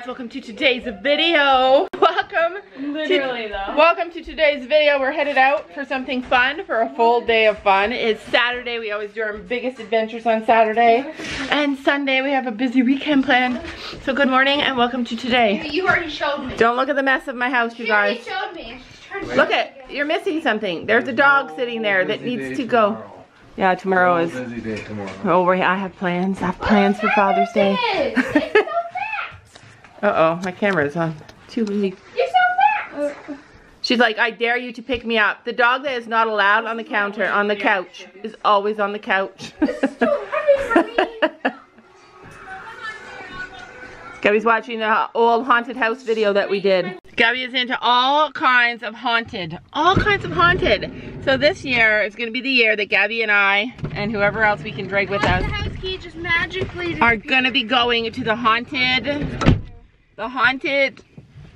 guys, welcome to today's video. Welcome to today's video. We're headed out for something fun, for a full day of fun. It's Saturday. We always do our biggest adventures on Saturday. And Sunday we have a busy weekend planned. So good morning and welcome to today. You already showed me. Don't look at the mess of my house, you guys. You showed me. Look at, you're missing something. There's a dog sitting there that needs to go. Yeah, tomorrow is a busy day tomorrow. Oh, wait, I have plans. I have plans for Father's Day. It's so fast. Uh-oh, my camera is on. Too late. You're so fast. She's like, I dare you to pick me up. The dog that is not allowed on the counter, on the couch, is always on the couch. This is too heavy for me. Gabby's watching the old haunted house video that we did. Gabby is into all kinds of haunted. All kinds of haunted. So this year is going to be the year that Gabby and I, and whoever else we can drag with us, are going to be going to the haunted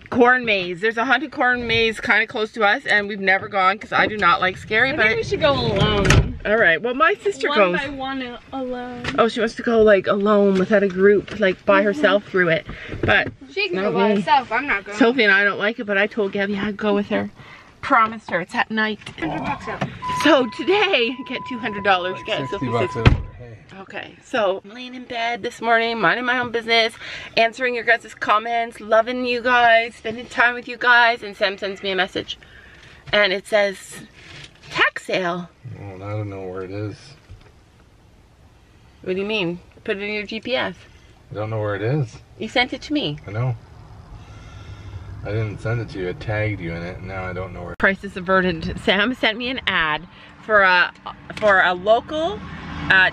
corn maze. There's a haunted corn maze kind of close to us, and we've never gone because I do not like scary. But I think we should go alone. All right. Well, my sister goes. One by one alone. Oh, she wants to go like alone without a group, like by herself through it. But she can go by herself. I'm not going. Sophie and I don't like it, but I told Gabby I'd go with her. Promised her. It's at night. $100 out. So today, get $200. Like get $60 out. Okay, so I'm laying in bed this morning, minding my own business, answering your guys' comments, loving you guys, spending time with you guys, and Sam sends me a message. And it says, tax sale. Well, I don't know where it is. What do you mean? Put it in your GPS. I don't know where it is. You sent it to me. I know. I didn't send it to you. I tagged you in it. Now I don't know where it is. Crisis averted. Sam sent me an ad for a local...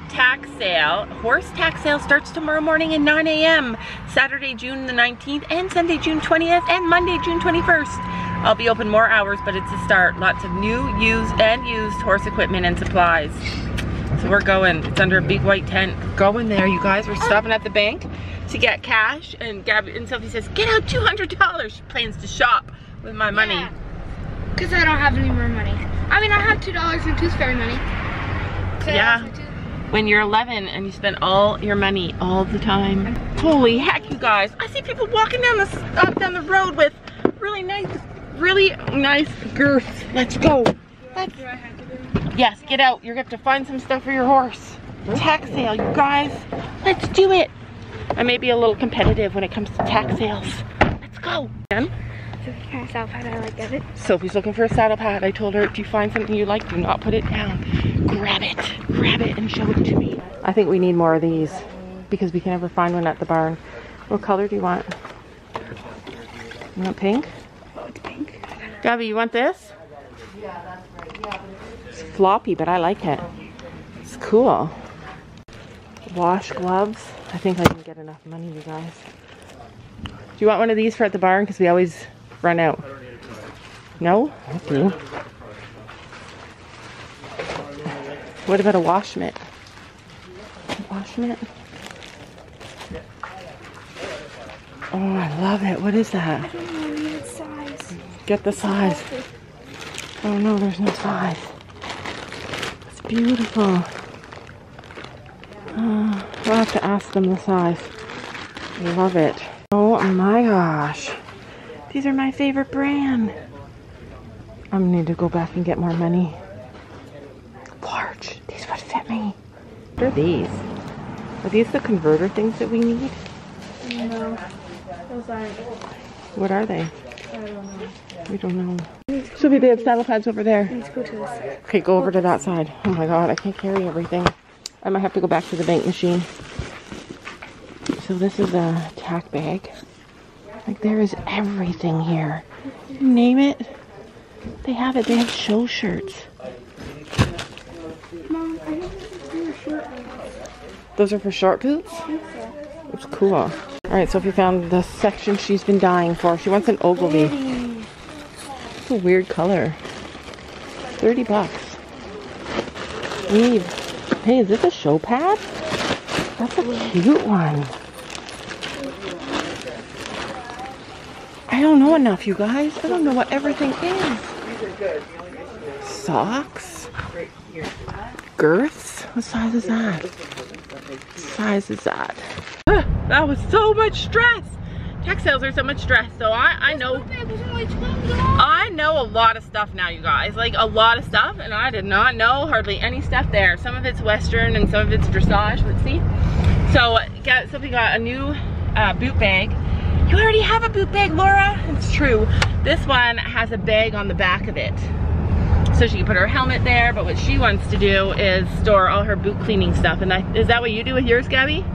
tax sale. Horse tax sale starts tomorrow morning at 9 a.m. Saturday, June the 19th, and Sunday, June 20th, and Monday, June 21st. I'll be open more hours, but it's a start. Lots of new, used, and used horse equipment and supplies. So we're going. It's under a big white tent. Going there, you guys. We're stopping at the bank to get cash, and Gabby and Sophie says, get out $200. She plans to shop with my money. Because I don't have any more money. I mean, I have $2 in Tooth Fairy money. So yeah. When you're 11 and you spend all your money all the time. Holy heck, you guys. I see people walking down the road with really nice girths. Let's go. Let's. Yes, get out. You're going to have to find some stuff for your horse. Tax sale, you guys. Let's do it. I may be a little competitive when it comes to tax sales. Let's go. Sophie, can I saddle pad? I like it. Sophie's looking for a saddle pad. I told her if you find something you like, do not put it down. Grab it and show it to me. I think we need more of these because we can never find one at the barn. What color do you want? You want pink? Oh, it's pink. Gabby, you want this? Yeah, that's right. Yeah, it's floppy, but I like it. It's cool. Wash gloves. I think I can get enough money, you guys. Do you want one of these for at the barn? Because we always run out. No? Okay. What about a wash mitt? Wash mitt? Oh, I love it. What is that? I don't know. We need size. Get the size. Oh no, there's no size. It's beautiful. Oh, we'll have to ask them the size. I love it. Oh my gosh. These are my favorite brand. I'm gonna need to go back and get more money. Large. These would fit me. What are these? Are these the converter things that we need? No. Those aren't. What are they? I don't know. We don't know. So they have saddle pads over there. Let's go to this side. Okay, go over to that side. Oh my god, I can't carry everything. I might have to go back to the bank machine. So this is a tack bag. Like there is everything here. You name it. They have it. They have show shirts. Mom, I think these are short boots. Those are for short boots? I think so. It's cool. All right, Sophie found the section she's been dying for. She wants an Ogilvy. It's a weird color. $30. Eve. Hey, is this a show pad? That's a cute one. I don't know enough, you guys. I don't know what everything is. Socks. Girths? What size is that? What size is that? That was so much stress. Tech sales are so much stress, so I know. I know a lot of stuff now, you guys. Like a lot of stuff, and I did not know hardly any stuff there. Some of it's Western and some of it's dressage. Let's see. So got a new boot bag. You already have a boot bag, Laura. It's true. This one has a bag on the back of it, so she can put her helmet there. But what she wants to do is store all her boot cleaning stuff. And is that what you do with yours, Gabby?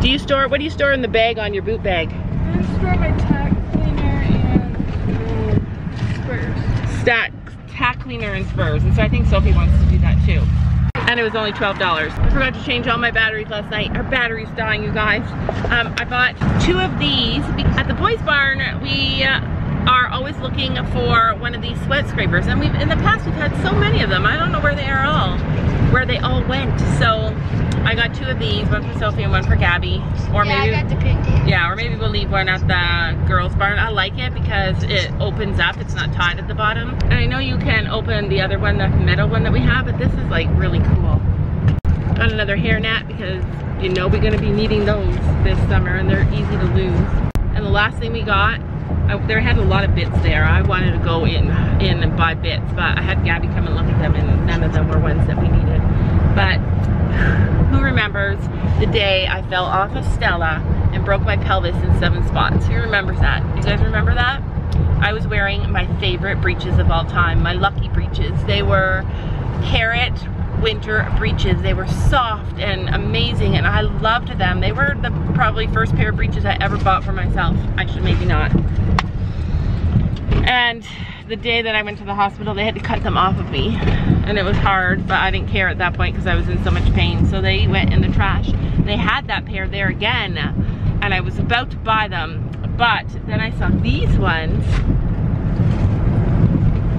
Do you store, what do you store in the bag on your boot bag? I store my tack cleaner and spurs. Tack cleaner and spurs. And so I think Sophie wants to do that too. And it was only $12. I forgot to change all my batteries last night. Our battery's dying, you guys. I bought two of these. At the Boys Barn, we are always looking for one of these sweat scrapers. And we've, in the past, we've had so many of them. I don't know where they all went. So I got two of these, one for Sophie and one for Gabby. Or maybe, I got the pink tape. Yeah, or maybe we'll leave one at the girls' barn. I like it because it opens up. It's not tied at the bottom. And I know you can open the other one, the metal one that we have, but this is like really cool. Got another hairnet because you know we're gonna be needing those this summer and they're easy to lose. And the last thing we got, there had a lot of bits there. I wanted to go in and buy bits, but I had Gabby come and look at them and none of them were ones that we needed. But who remembers the day I fell off of Stella and broke my pelvis in 7 spots? Who remembers that? You guys remember that? I was wearing my favorite breeches of all time, my Lucky breeches. They were carrot winter breeches. They were soft and amazing and I loved them. They were the probably first pair of breeches I ever bought for myself. Actually, maybe not. And the day that I went to the hospital, they had to cut them off of me. And it was hard, but I didn't care at that point because I was in so much pain. So they went in the trash. They had that pair there again, and I was about to buy them. But then I saw these ones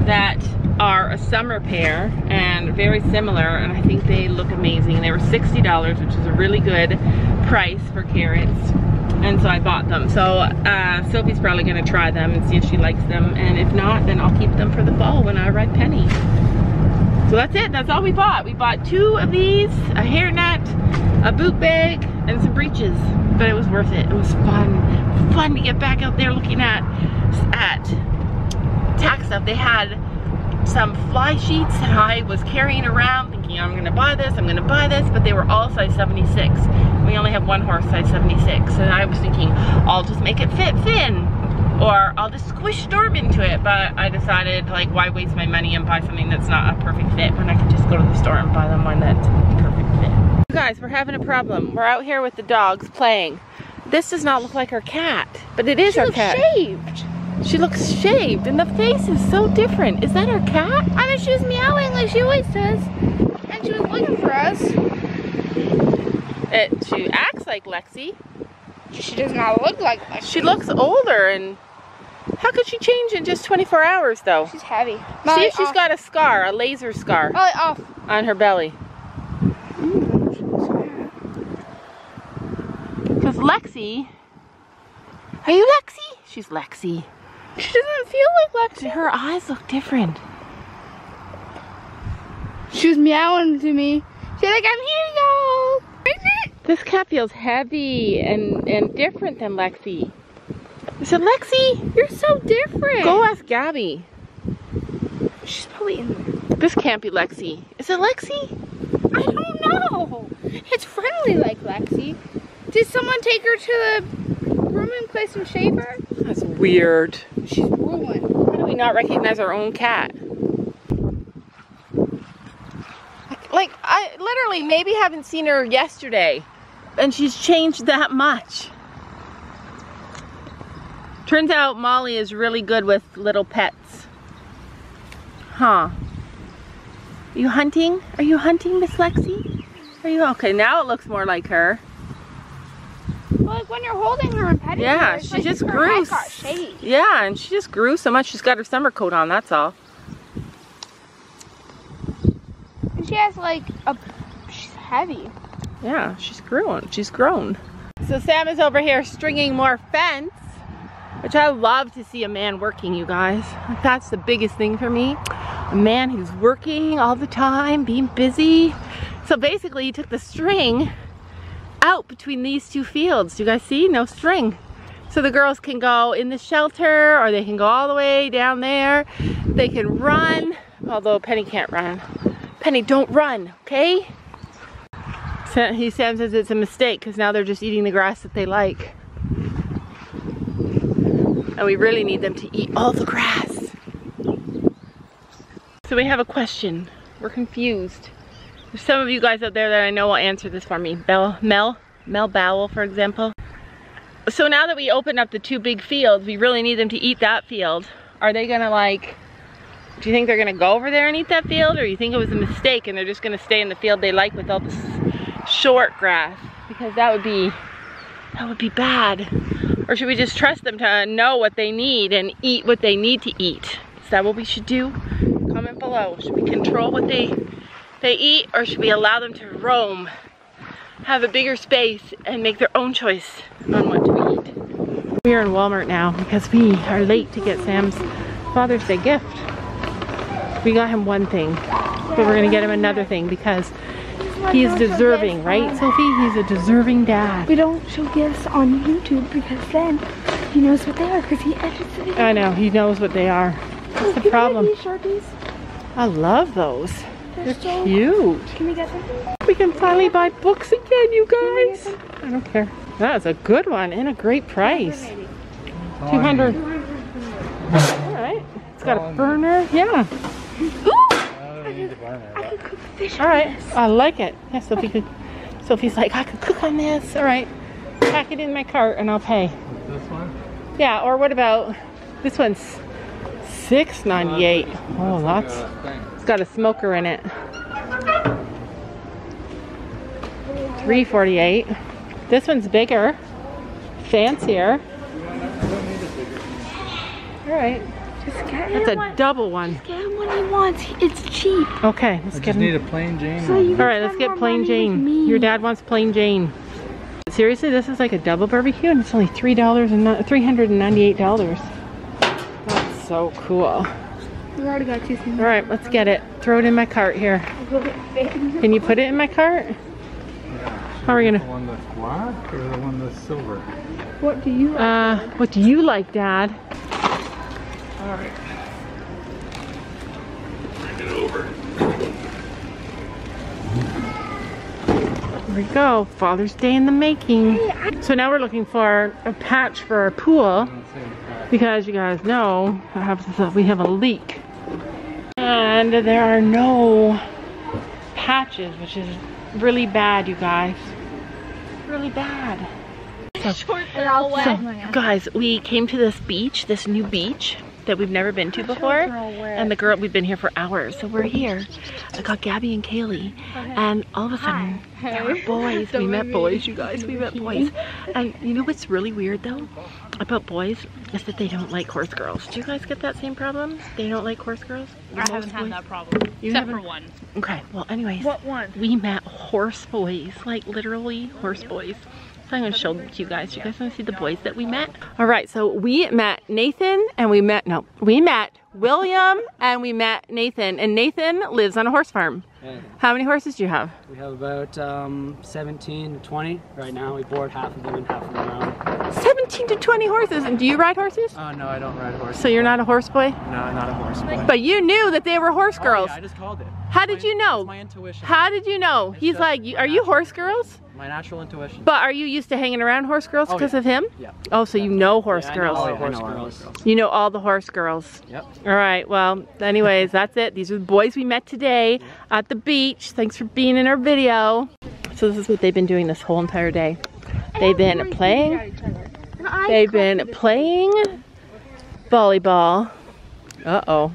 that are a summer pair and very similar, and I think they look amazing. They were $60, which is a really good price for carrots. And so I bought them. So Sophie's probably gonna try them and see if she likes them. And if not, then I'll keep them for the fall when I ride Penny. So that's it, that's all we bought. We bought 2 of these, a hairnet, a boot bag, and some breeches. But it was worth it, it was fun. Fun to get back out there looking at tack stuff. They had some fly sheets that I was carrying around thinking I'm gonna buy this, but they were all size 76. We only have one horse size 76, and I was thinking I'll just make it fit Finn or I'll just squish Storm into it, but I decided like why waste my money and buy something that's not a perfect fit when I could just go to the store and buy them one that's a perfect fit. You guys, we're having a problem. We're out here with the dogs playing. This does not look like our cat, but it is our cat. She looks shaved. She looks shaved and the face is so different. Is that our cat? I mean, she was meowing like she always does and she was looking for us. She acts like Lexi. She does not look like Lexi. She looks older, and how could she change in just 24 hours though? She's heavy. Molly, see if she's got a scar, a laser scar. Molly, off. On her belly. Because Lexi, are you Lexi? She's Lexi. She doesn't feel like Lexi. Her eyes look different. She was meowing to me. She's like, I'm here, y'all. This cat feels heavy and different than Lexi. I said, Lexi, you're so different. Go ask Gabby. She's probably in there. This can't be Lexi. Is it Lexi? I don't know. It's friendly like Lexi. Did someone take her to the room and play some shave her? That's weird. She's ruined. How do we not recognize our own cat? Like, I literally maybe haven't seen her yesterday, and she's changed that much. Turns out Molly is really good with little pets. Huh. You hunting? Are you hunting, Miss Lexi? Are you? Okay, now it looks more like her. Well, like when you're holding her and petting her, it's like just grew. Yeah, and she just grew so much. She's got her summer coat on, that's all. She has like a, she's heavy. Yeah, she's grown. She's grown. So Sam is over here stringing more fence, which I love to see a man working, you guys. That's the biggest thing for me. A man who's working all the time, being busy. So basically he took the string out between these two fields. Do you guys see? No string. So the girls can go in the shelter, or they can go all the way down there. They can run, although Penny can't run. Penny, don't run, okay? Sam says it's a mistake because now they're just eating the grass that they like. And we really need them to eat all the grass. So we have a question. We're confused. There's some of you guys out there that I know will answer this for me. Mel Bowell, for example. So now that we open up the two big fields, we really need them to eat that field. Are they gonna like, do you think they're gonna go over there and eat that field? Or you think it was a mistake and they're just gonna stay in the field they like with all this short grass? Because that would be bad. Or should we just trust them to know what they need and eat what they need to eat? Is that what we should do? Comment below. Should we control what they eat, or should we allow them to roam? Have a bigger space and make their own choice on what to eat. We are in Walmart now because we are late to get Sam's Father's Day gift. We got him one thing, but we're gonna get him another thing because he is deserving, right, Sophie? He's a deserving dad. We don't show gifts on YouTube because then he knows what they are because he edits it. I know, he knows what they are. That's the problem. I love those. They're so cute. Can we get them? We can finally buy books again, you guys. I don't care. That's a good one and a great price. 200. All right. It's got a burner. Yeah. I could cook fish. All right. I like it. Yeah, Sophie could. Sophie's like, I could cook on this. All right. Pack it in my cart and I'll pay. This one? Yeah. Or what about this one's $6.98. Oh, lots. It's got a smoker in it. $3.48. This one's bigger, fancier. All right. Just get him. That's a double one. Just get him what he wants. It's cheap. Okay, let's get him. I just need a plain Jane. So all right, let's get plain Jane. Your dad wants plain Jane. Seriously, this is like a double barbecue, and it's only $398. That's so cool. We already got two things. All right, let's get it. Throw it in my cart here. Can you put it in my cart? How are we gonna? The one that's black or the one that's silver? What do you like? What do you like, Dad? All right. Bring it over. There we go. Father's Day in the making. So now we're looking for a patch for our pool because you guys know we have a leak, and there are no patches, which is really bad, you guys. Really bad. So guys, we came to this beach, this new beach that we've never been to before, and we've been here for hours, so we're here. I got Gabby and Kaylee, and all of a sudden there were boys. We met boys, you guys. We met boys. And you know what's really weird though about boys is that they don't like horse girls. Do you guys get that same problem? They don't like horse girls? I haven't had that problem. Except for one. Okay, well anyways. What one? We met horse boys, like literally horse boys. So I'm gonna show them to you guys. You guys wanna see the boys that we met? All right, so we met Nathan and we met William and we met Nathan. And Nathan lives on a horse farm. Yeah. How many horses do you have? We have about 17 to 20 right now. We board half of them and half of them around. 17 to 20 horses. And do you ride horses? Oh, no, I don't ride horses. So you're not a horse boy? No, I'm not a horse boy. But you knew that they were horse girls. Oh, yeah, I just called it. How did you know? It's my intuition. How did you know? He's like, are you horse girls? My natural intuition. But are you used to hanging around horse girls because of him? Yeah. Oh, so you know horse girls. I know horse girls. You know all the horse girls. Yep. All right, well, anyways, that's it. These are the boys we met today at the beach. Thanks for being in our video. So this is what they've been doing this whole entire day. They've been playing. They've been playing volleyball. Uh-oh.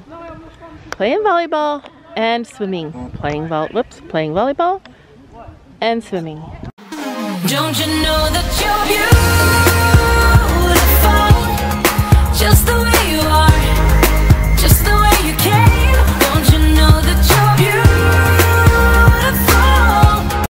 Playing volleyball. And swimming, playing volleyball and swimming. Don't you know that you're beautiful?